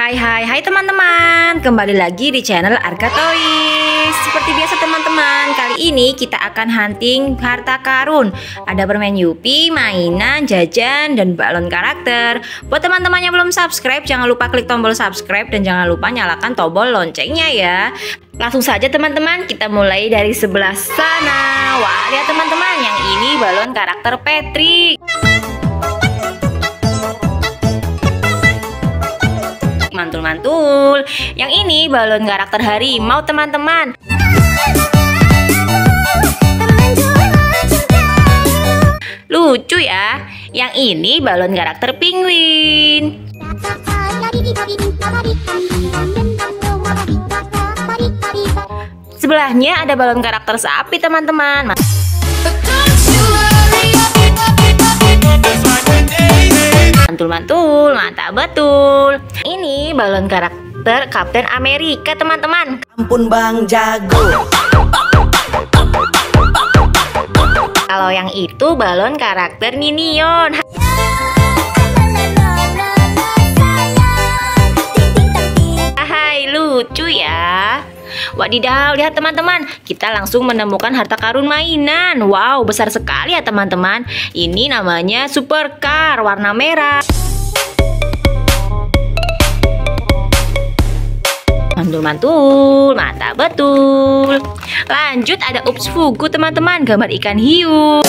Hai teman-teman, kembali lagi di channel Arka Toys. Seperti biasa teman-teman, kali ini kita akan hunting harta karun. Ada permen Yupi, mainan, jajan, dan balon karakter. Buat teman-teman yang belum subscribe, jangan lupa klik tombol subscribe dan jangan lupa nyalakan tombol loncengnya ya. Langsung saja teman-teman, kita mulai dari sebelah sana. Wah, lihat teman-teman, yang ini balon karakter Patrick. Mantul-mantul. Yang ini balon karakter harimau teman-teman. Lucu ya. Yang ini balon karakter penguin. Sebelahnya ada balon karakter sapi teman-teman. Mantul-mantul, mantap betul. Ini balon karakter Kapten Amerika teman-teman. Ampun Bang Jago. Kalau yang itu balon karakter Minion. Hai, lucu ya. Wadidaw, lihat teman-teman, kita langsung menemukan harta karun mainan. Wow, besar sekali ya teman-teman. Ini namanya supercar warna merah. Mantul-mantul, mantap betul. Lanjut ada Ups Fugu teman-teman, gambar ikan hiu.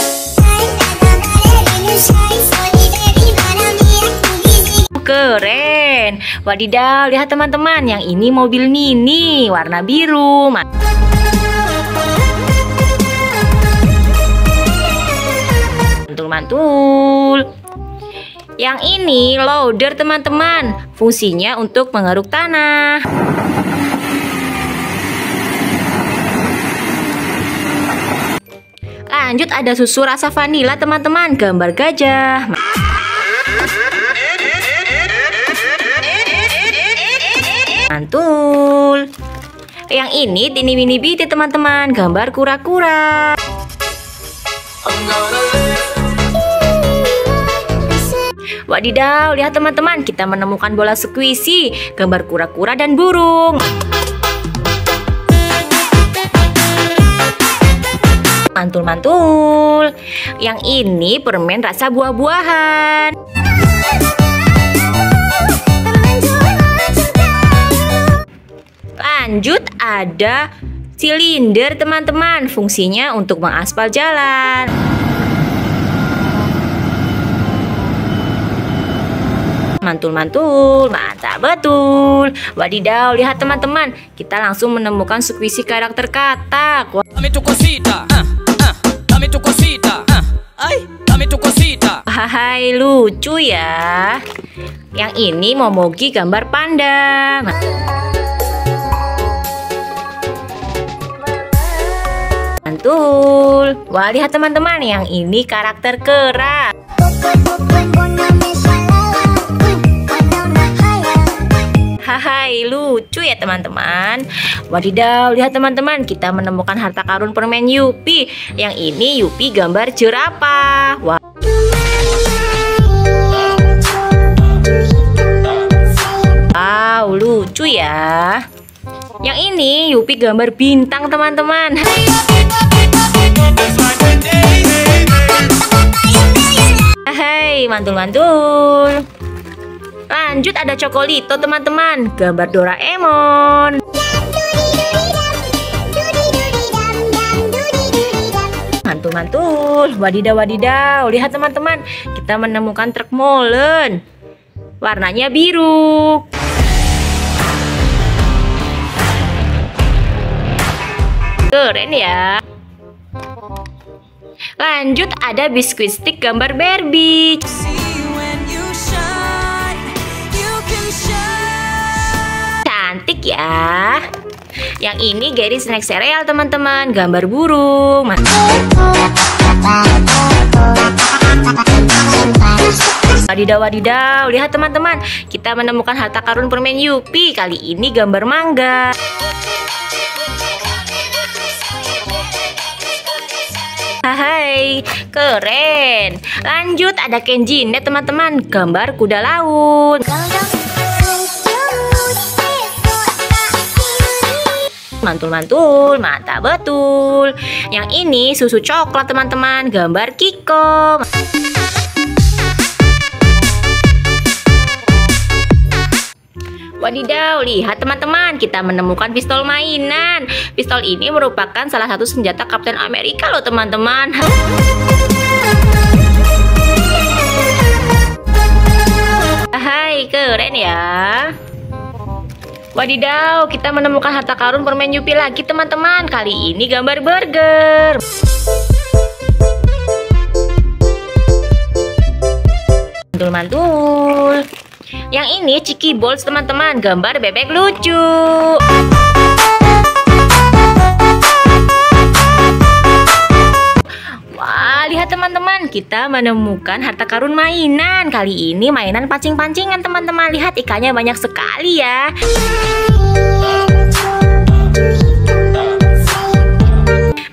Keren. Wadidaw, lihat teman-teman, yang ini mobil mini warna biru. Mantul-mantul. Yang ini loader teman-teman, fungsinya untuk mengeruk tanah. Lanjut ada susu rasa vanila teman-teman, gambar gajah. Mantul. Yang ini Tini Winnie Biti teman-teman, gambar kura-kura. Wadidaw, lihat teman-teman, kita menemukan bola squishy, gambar kura-kura dan burung. Mantul-mantul. Yang ini permen rasa buah-buahan. Lanjut ada silinder teman-teman, fungsinya untuk mengaspal jalan. Mantul-mantul, mantap betul. Wadidaw, lihat teman-teman, kita langsung menemukan squishy karakter katak. Hai, lucu ya. Yang ini Momogi gambar panda. Mantul. Wah, lihat teman-teman, yang ini karakter kera. Hai, lucu ya teman-teman. Wadidaw, lihat teman-teman, kita menemukan harta karun permen Yupi. Yang ini Yupi gambar jerapah. Wah. Wow, lucu ya. Yang ini Yupi gambar bintang teman-teman. Hai, mantul-mantul. Lanjut ada Chocolito teman-teman, gambar Doraemon. Mantul-mantul. Wadidaw, lihat teman-teman, kita menemukan truk molen, warnanya biru. Keren ya. Lanjut ada biskuit stick gambar Barbie. Cantik ya. Yang ini garis snack cereal teman-teman, gambar burung. Wadidaw, lihat teman-teman, kita menemukan harta karun permen Yupi. Kali ini gambar mangga. Hai, keren. Lanjut ada Kenji ya teman-teman, gambar kuda laut. Mantul-mantul, mantap betul. Yang ini susu coklat teman-teman, gambar Kiko. Wadidaw, lihat teman-teman, kita menemukan pistol mainan. Pistol ini merupakan salah satu senjata Kapten Amerika loh teman-teman. Hai, keren ya. Wadidaw, kita menemukan harta karun permen Yupi lagi teman-teman. Kali ini gambar burger. Mantul-mantul. Yang ini Chiki Balls teman-teman, gambar bebek lucu. Wah, lihat teman-teman, kita menemukan harta karun mainan. Kali ini mainan pancing-pancingan teman-teman. Lihat ikannya banyak sekali ya.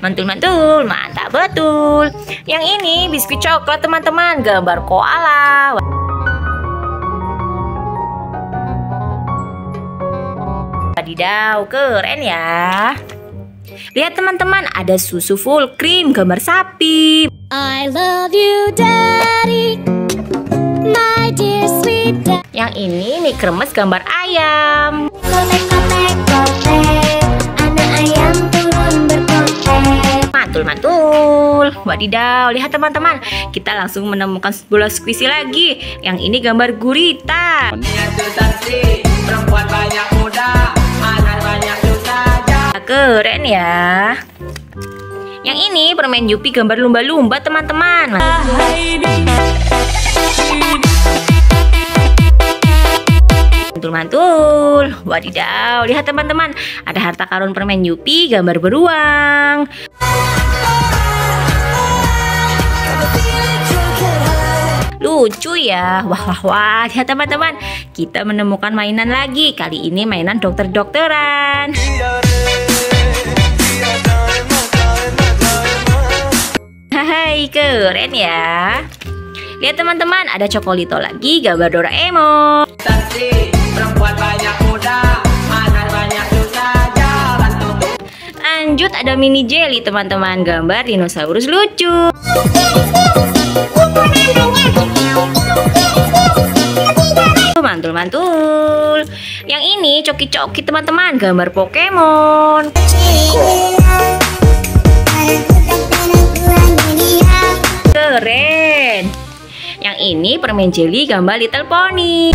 Mantul-mantul, mantap betul. Yang ini biskuit coklat teman-teman, gambar koala. Wadidaw, keren ya. Lihat teman-teman, ada susu full cream gambar sapi. I love you daddy, my dear sweet daddy. Yang ini mie kremes gambar ayam. Kopek, kopek, kopek, anak ayam turun berkopek. Mantul-mantul. Wadidaw, lihat teman-teman, kita langsung menemukan bola squishy lagi. Yang ini gambar gurita. Perempuan banyak muda, anak banyak susah. Keren ya. Yang ini permen Yupi gambar lumba-lumba teman-teman. Mantul-mantul. Wadidaw, lihat teman-teman, ada harta karun permen Yupi gambar beruang. Lucu ya. Wah wah wah. Lihat teman-teman, kita menemukan mainan lagi. Kali ini mainan dokter-dokteran. Hai, keren ya. Lihat teman-teman, ada Chocolito lagi gambar Doraemon. Lanjut ada mini jelly teman-teman, gambar dinosaurus lucu. Mantul-mantul. Yang ini coki-coki teman-teman, gambar Pokemon. Keren. Yang ini permen jeli gambar Little Pony.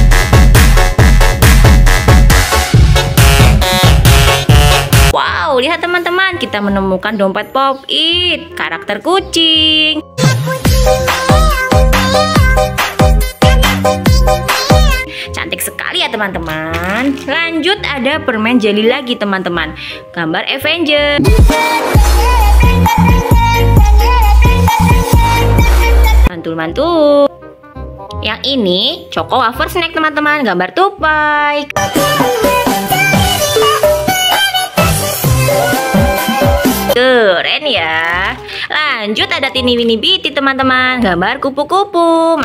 Wow, lihat teman-teman, kita menemukan dompet Pop It karakter kucing. Cantik sekali ya teman-teman. Lanjut ada permen jeli lagi teman-teman, gambar Avengers. Mantul-mantul. Yang ini Choco Wafer snack teman-teman, gambar tupai. Keren ya. Lanjut ada Tini Winnie Biti teman-teman, gambar kupu-kupu.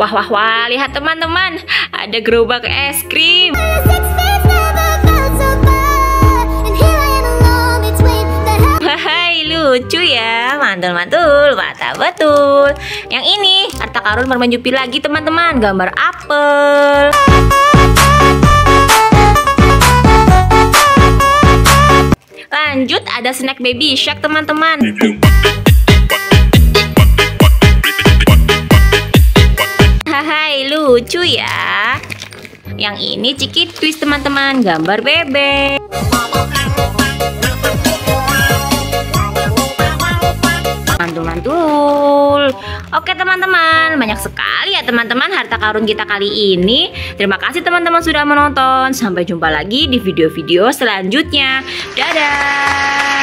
Wah wah wah. Lihat teman-teman, ada gerobak es krim. Hai, lucu ya. Mantul-mantul, mantap betul. Yang ini harta karun permen Yupi lagi teman-teman, gambar apel. Lanjut ada snack Baby Shark teman-teman. Hai, lucu ya. Yang ini Chiki Twist teman-teman, gambar bebek. Mantul-mantul. Oke teman-teman, banyak sekali ya teman-teman harta karun kita kali ini. Terima kasih teman-teman sudah menonton. Sampai jumpa lagi di video-video selanjutnya. Dadah.